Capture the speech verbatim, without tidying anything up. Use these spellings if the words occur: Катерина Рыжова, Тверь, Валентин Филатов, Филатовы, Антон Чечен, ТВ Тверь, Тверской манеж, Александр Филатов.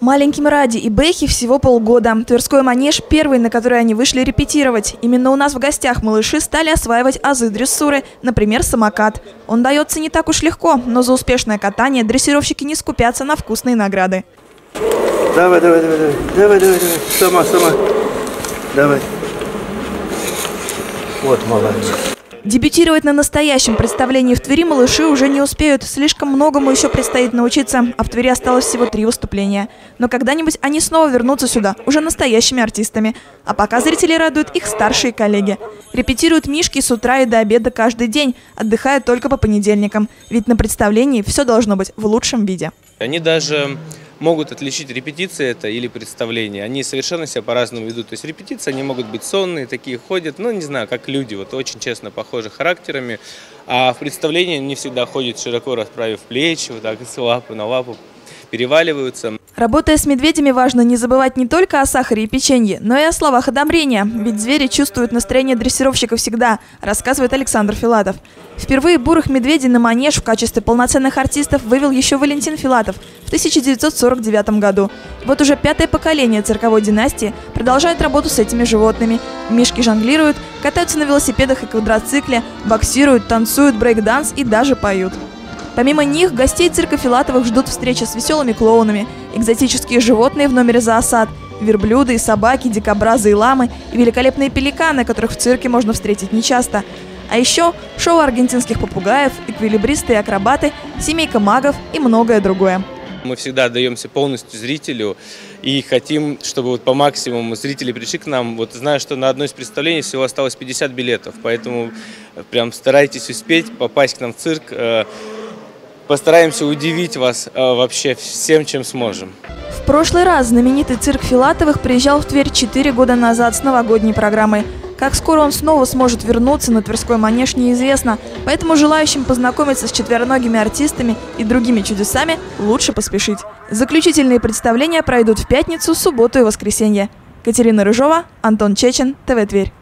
Маленьким Ради и Бэхи всего полгода. Тверской манеж – первый, на который они вышли репетировать. Именно у нас в гостях малыши стали осваивать азы дрессуры, например, самокат. Он дается не так уж легко, но за успешное катание дрессировщики не скупятся на вкусные награды. Давай, давай, давай, давай, давай, давай, давай. Сама, сама, давай. Вот, молодец. Дебютировать на настоящем представлении в Твери малыши уже не успеют. Слишком многому еще предстоит научиться, а в Твери осталось всего три выступления. Но когда-нибудь они снова вернутся сюда, уже настоящими артистами. А пока зрители радуют их старшие коллеги. Репетируют мишки с утра и до обеда каждый день, отдыхая только по понедельникам. Ведь на представлении все должно быть в лучшем виде. Они даже могут отличить репетиции это или представление. Они совершенно себя по-разному ведут. То есть репетиции, они могут быть сонные, такие ходят, ну, не знаю, как люди, вот очень честно похожи характерами. А в представлении они всегда ходят, широко расправив плечи, вот так с лапы на лапу переваливаются. Работая с медведями, важно не забывать не только о сахаре и печенье, но и о словах одобрения. Ведь звери чувствуют настроение дрессировщика всегда, рассказывает Александр Филатов. Впервые бурых медведей на манеж в качестве полноценных артистов вывел еще Валентин Филатов в тысяча девятьсот сорок девятом году. Вот уже пятое поколение цирковой династии продолжает работу с этими животными. Мишки жонглируют, катаются на велосипедах и квадроцикле, боксируют, танцуют, брейк-данс и даже поют. Помимо них, гостей цирка Филатовых ждут встречи с веселыми клоунами, экзотические животные в номере зоосад, верблюды, собаки, дикобразы и ламы, и великолепные пеликаны, которых в цирке можно встретить нечасто. А еще шоу аргентинских попугаев, эквилибристы и акробаты, семейка магов и многое другое. Мы всегда отдаемся полностью зрителю и хотим, чтобы вот по максимуму зрители пришли к нам. Вот знаю, что на одно из представлений всего осталось пятьдесят билетов, поэтому прям старайтесь успеть попасть к нам в цирк. Постараемся удивить вас э, вообще всем, чем сможем. В прошлый раз знаменитый цирк Филатовых приезжал в Тверь четыре года назад с новогодней программой. Как скоро он снова сможет вернуться на Тверской манеж, неизвестно. Поэтому желающим познакомиться с четвероногими артистами и другими чудесами лучше поспешить. Заключительные представления пройдут в пятницу, субботу и воскресенье. Катерина Рыжова, Антон Чечен, ТВ Тверь.